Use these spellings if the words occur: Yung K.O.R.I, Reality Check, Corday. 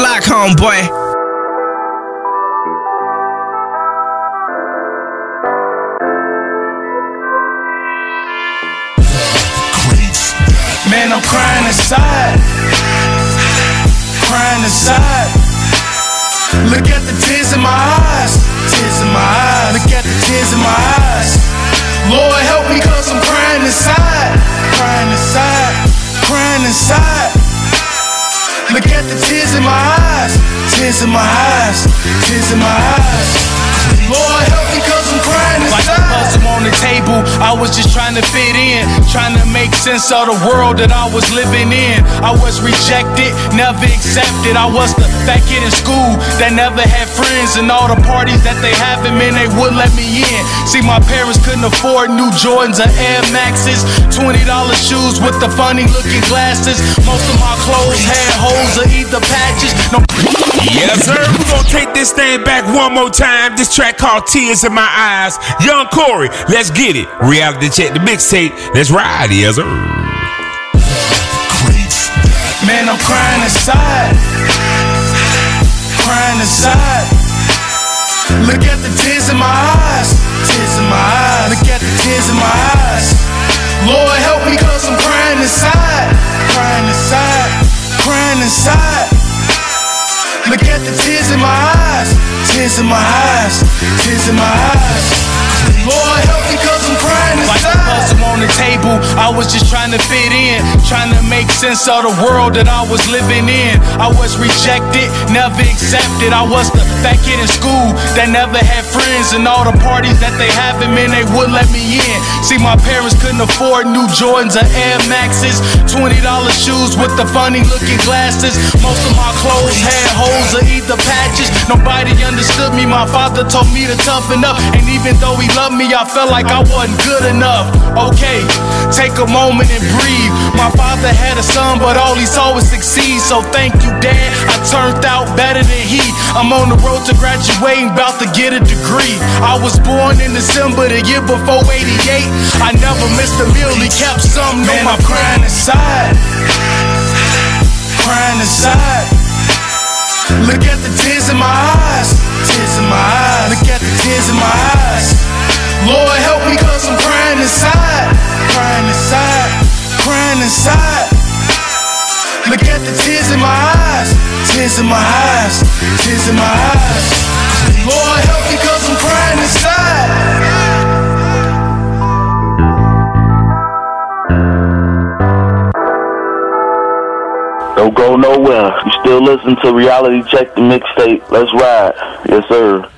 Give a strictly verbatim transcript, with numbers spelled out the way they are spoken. lock, homeboy. Man, I'm crying inside, crying inside. Look at the tears in my eyes, tears in my eyes. Look at the tears in my eyes. Lord help me, 'cause I'm crying inside, crying inside, crying inside. Look at the tears in my eyes, tears in my eyes, tears in my eyes. Lord help me, 'cause I'm crying inside. On the table, I was just trying to fit in, trying to make sense of the world that I was living in. I was rejected, never accepted. I was the fat kid in school that never had friends, and all the parties that they having, man, they wouldn't let me in. See, my parents couldn't afford new Jordans or Air Maxes, twenty dollar shoes with the funny looking glasses. Most of my clothes had holes or either patches. No. Yes, sir. We gon' take this thing back one more time. This track called Tears in My Eyes, Yung K O R I. Let's get it. Reality Check the mixtape. Let's ride, yes sir. Man, I'm crying inside, crying inside. Look at the tears in my eyes, tears in my eyes. Look at the tears in my eyes. Lord help me, 'cause I'm crying inside, crying inside, crying inside. Look at the tears in my eyes, tears in my eyes, tears in my eyes. Lord help me, 'cause I'm crying inside. Like a puzzle on the table, I was just trying to fit in, trying to make sense of the world that I was living in. I was rejected, never accepted. I was the fat kid in school that never had friends, and all the parties that they having, man, they wouldn't let me in. See, my parents couldn't afford new Jordans or Air Maxes, twenty dollar shoes with the funny looking glasses. Most of my clothes had holes or either patches. Nobody understood me, my father told me to toughen up, and even though he loved me, I felt like I wasn't good enough. Okay, take a moment and breathe. My father had a son, but all he saw was succeed. So thank you, Dad, I turned out better than he. I'm on the road to graduating, about to get a degree. I was born in December, the year before eighty-eight. I never missed a meal, he kept something. Man, I'm crying inside, crying inside. Look at the tears in my eyes, tears in my eyes. Look at the tears in my eyes. Lord help me, 'cause I'm crying inside, crying inside, crying inside. Look at the tears in my eyes, tears in my eyes, tears in my eyes. Lord help me, 'cause I'm crying inside. Don't go nowhere. You still listen to Reality Check the mixtape. Let's ride. Yes, sir.